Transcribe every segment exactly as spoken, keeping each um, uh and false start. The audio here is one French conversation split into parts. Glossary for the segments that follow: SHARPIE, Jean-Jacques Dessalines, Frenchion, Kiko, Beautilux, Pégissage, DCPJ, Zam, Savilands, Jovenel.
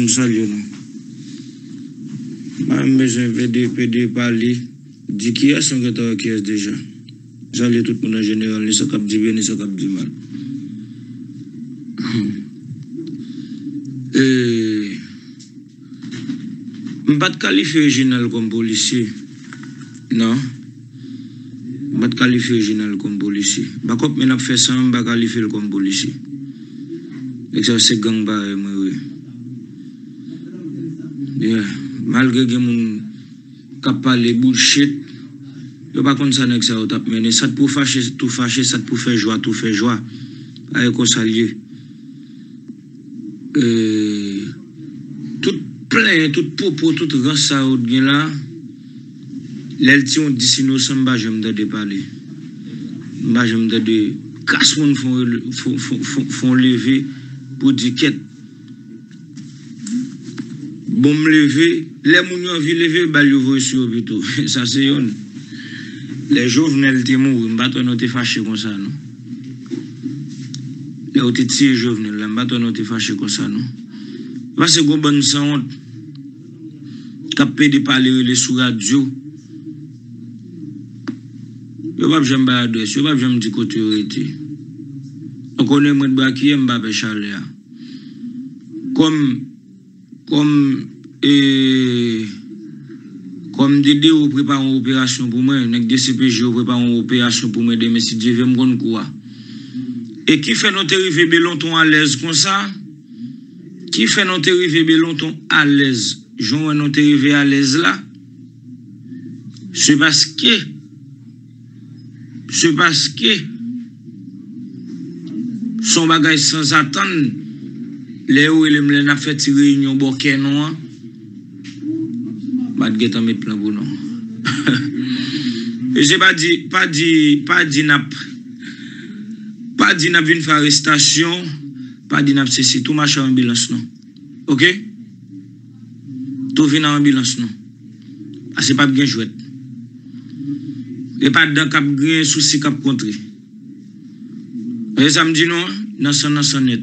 nous saluons. Madame P D parle, dit qui est son gâteau, qui est déjà. J'allais tout le monde en général, ni ce cap du bien, ni ce cap du mal. Et je ne pas qualifier original comme policier. Non. Je ne pas qualifier original comme policier. Je ne fais ça, je ne qualifie comme policier. Et ça, c'est gang barré, moi, oui. Yeah. Malgré que mon capable de bullshit, je ne pas comme ça, ça t'a mené. Ça pour fâcher, tout fâcher, ça pour faire joie, tout faire joie. Avec un salier. Euh, tout plein, tout propos, tout grâce à autre là, l'eltion d'ici nous sommes pas j'aime de parler. Moi j'aime de casse mon font font lever pour dire quête. Bon me lever, les mounions envie lever bah le voit sur plutôt. Ça c'est une. Les jeunes te mou, on va pas noter fâché comme ça non. Là où tu es jeune, là, maintenant tu es fâché comme ça, non? Parce que bon sang, honte, capé de parler les sous radio. Je ne vais pas jamais me adresser, je ne vais pas jamais me dire que tu es été. Donc on est moins de braquer, on va pêcher là. Comme, comme, et, comme D D ou prépare une opération pour moi, avec D C P J ou prépare une opération pour moi, mais si Dieu veut me rendre quoi? Et qui fait notre arrivée Belonton à l'aise comme ça? Qui fait notre arrivée Belonton à l'aise? Jean notre arrivée à l'aise là? C'est parce que, c'est parce que, son bagage sans attendre, Léo et les mlènes a fait une réunion bokeh non? Pas de en mettre plein pour non. Et je pas dit, pas dit, pas dit nap. Pas dit n'a une arrestation, pas dit n'a ceci, tout marche en ambulance non. OK? Tout vient en ambulance non. Ah c'est pas bien joué. Et pas d'un cap grain souci cap contre. Et ça me dit non, dans son dans son net.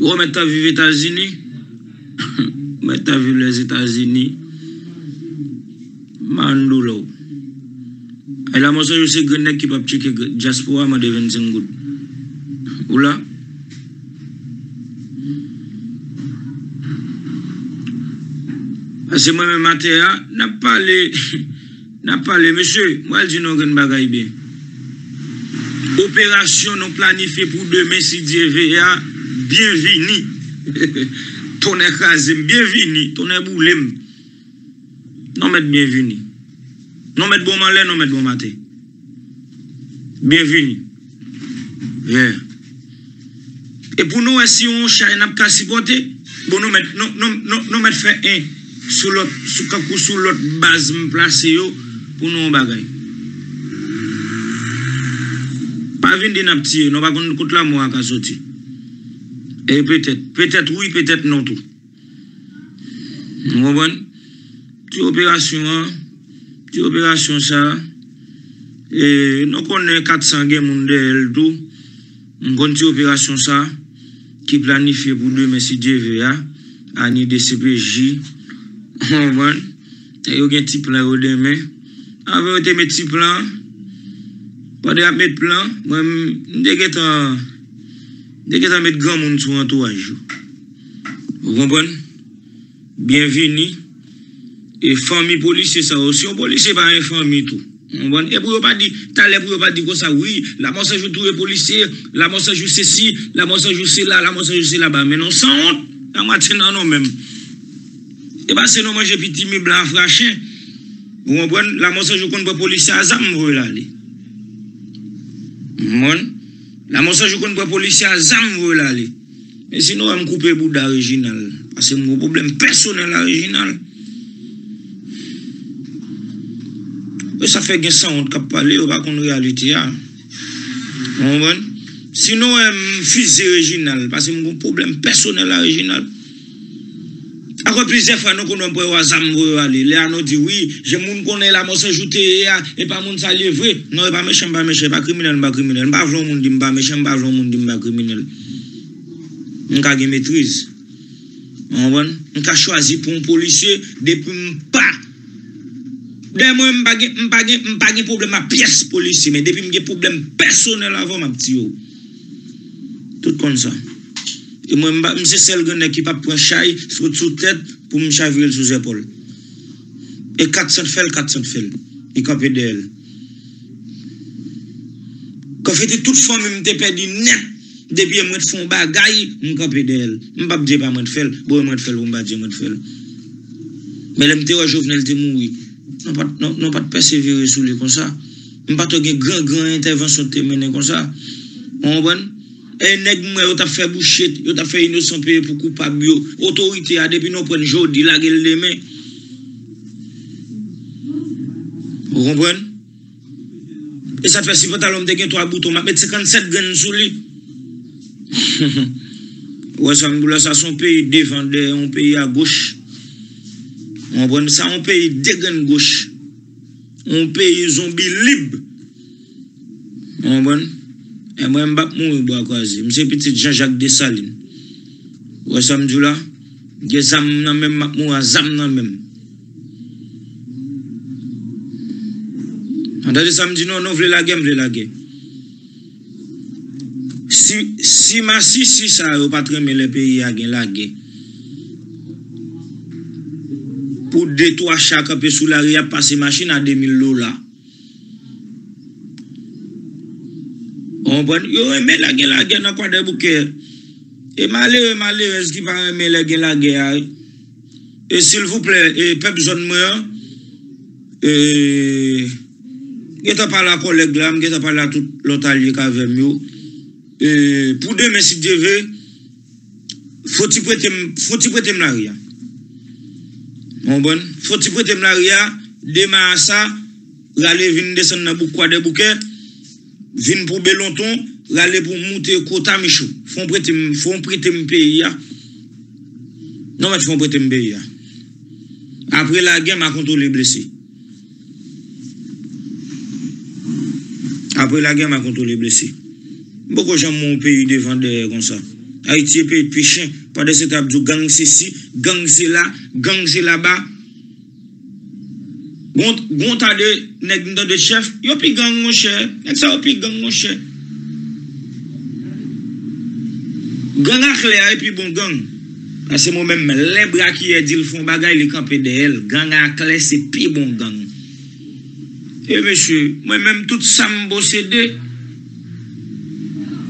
Oh, mais t'as vu les États-Unis? Mais t'as vu les États-Unis? Mandoulo. Et la motion, je sais que qui peut checker Diaspora, m'a devenu vingt-cinq gouttes. Oula? Parce que moi-même, Matéa, n'a pas les. N'a pas les. Monsieur, moi, je dis non, je ne bagaille bien. Opération non planifiée pour demain, si Dieu veut, bienvenue. Ton écrasé, bienvenue. Ton éboulé. Non, mais bienvenue. Non, mais bon malin, non, mais bon matin. Bienvenue. Yeah. Et pour nous, si on cherche un cas supporté, bon, nous mettons fait un sur l'autre, sur l'autre base placée pour nous bagaille. Pas venir de n'aptier, nous ne pouvons pas contre la mort à sortir. Et peut-être, peut-être oui, peut-être non tout. Vous comprenez? Toute opération, hein? Petite opération ça, et nous connaissons quatre cents gens de tout, nous connaissons opération ça, qui planifiée pour demain si Dieu veut, année de C P J, on va, et il y a un petit plan au demain, avec un petit plan, pas de mettre plan, moi-même, dès que tu mets grand monde sur l'entourage. Vous comprenez? Bienvenue. Et famille policier, ça aussi, on policier par une famille tout. Et pour ne pas dire, t'as l'air pour ne pas dire comme ça, oui, la mosse joue tous les policiers, la mosse joue ceci, la mosse joue cela, la mosse joue cela-bas. Mais non, sans honte, la moitié non, non, même. Et bien, c'est non, moi j'ai petit mi blanc frachin. Vous comprenez, la mosse joue contre les policiers à Zam, vous allez. La mosse joue contre les policiers à Zam, vous allez. Mais sinon, on va me couper bout d'original. C'est mon problème personnel original. Et ça fait que ça, on ne peut pas parler, on ne peut pas réalité. Sinon, je suis original, parce que mon problème personnel original. Après plusieurs fois, nous connaissons pour aller. Là, nous dit oui, je ne connais la mosse ajoutée et pas mon salier vrai. Non, pas méchant, pas méchant, pas criminel, pas criminel. Pas vlon moun dim pas méchant, pas vlon moun dim pas criminel. On a une maîtrise. On a choisi pour un policier depuis pas. Dès moi, je n'ai pas de problème à pièce policier, mais depuis que j'ai un problème personnel avant ma petite. Tout comme ça. Et moi, je suis celle qui va prendre chai sous tête pour me chavirer sous épaule. Et quatre cents fels, quatre cents fels. Il campe d'elle. Quand je toute femme, je me perdu net. Depuis que je fais un bagaille, je campe d'elle. Je ne vais pas dire pas de fels. Je ne vais pas dire de fels. Mais je me dis que Jovenel est mort. Je ne pas persévérer sous lui comme ça. Je ne vais pas faire une grande intervention comme ça. On va. Et nèg moi yo t'a fait bouchette, yo t'a fait innocent payer pour coupable yo. Autorité a depuis nous prendre jodi la gueule demain. Vous comprenez? Et ça fait si pantalon te gen trois boutons, m'a mettre cinquante-sept graines sous lui. Ouais, ça me ça son pays défendait un pays à gauche. On prend ça un pays de graines gauche. Un pays zombie libre. On prend. Et moi, je suis petit Jean-Jacques Dessalines. Ou ça me dit là, je suis un même, je suis un même. Entendez, ça me dit non, non, je veux la guerre, je veux la guerre. Si, si, ma, si, si, ça, je ne pas très le pays à la guerre. Pour deux, trois chaque peu sous la ria, passer machine à deux mille dollars. On prend, yo aimé la guerre, la guerre, n'a pas de bouquet. Et malheureux, malheureux, est-ce qu'il va aimer la guerre, la guerre? Et s'il vous plaît, et peuple zone moi, et, et t'as pas la collègue là, et t'as pas la toute l'autre allié qu'avec nous. Et, pour demain, si Dieu veut, faut-il prêter, faut-il prêter la ria? On prend, faut-il prêter la ria? Demain à ça, l'aller venir descendre dans bouquet de bouquet. Vin pour Belonton, l'aller pour monter Kota Michou. Font prêter mon pays. Non, mais font prêter mon pays. Après la guerre, m'a contrôlé les blessés. Après la guerre, m'a contrôlé les blessés. Beaucoup j'aime mon pays devant des comme ça. Haïti est pays de péchin. Pendant cette étape, gang c'est ici, gang c'est là, gang c'est là-bas. Gon ta de nèg de chef, yo pi gang mon cher, nèg sa yo pi gang mon cher. Gang a clair et puis bon gang. Parce que moi-même, les bras qui est dit le font bagaille, les camper de elle. Gang a clair, c'est pi bon gang. Et monsieur, moi-même, tout ça m'bossédé.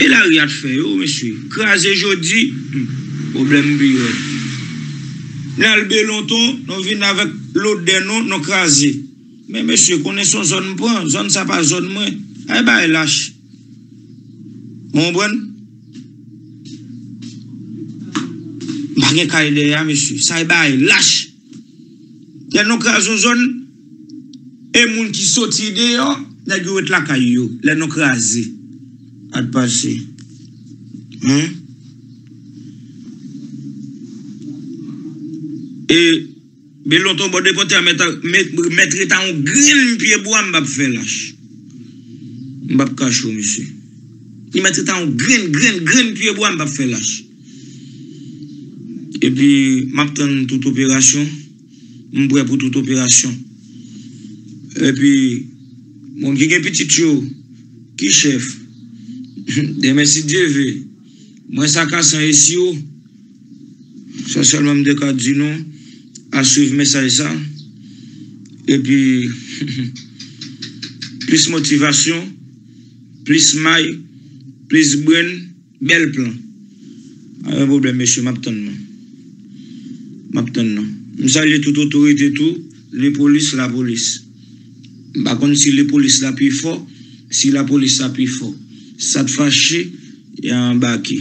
Et la rien de fait, oh monsieur. Crasé jodi, problème bio. Dans le Belonton, nous venons avec l'autre de nous, nous craser. Mais monsieur, connaissons zone point, zone ça pas zone moins. Eh ben, elle lâche. Mon bon? Bagay kaye de monsieur. Ça, eh ben, elle lâche. Et nous crasons zone, et moun qui sorti dehors, n'a dû être la kaye yo. Les nous craser. À te passer. Hein? Et Belonton bon dépoté à mettre mettre état en grille pied bois m'ba faire lâche. M'ba cachou monsieur. Il mettre état en grille grille grille pied bois m'ba faire lâche. Et puis m'attend toute opération, m'prêt pour toute opération. Et puis mon qui gen petit yo qui chef. Demain si Dieu veut. Moi ça casse en ici yo. Ça seulement me décadre non. À suivre message ça et puis plus motivation plus maille plus bonne bel plan un problème monsieur m'attend non m'attend non me salue toute autorité tout les polices la police par contre si les polices la plus fort si la police la plus fort ça te fâche il y a un baquet.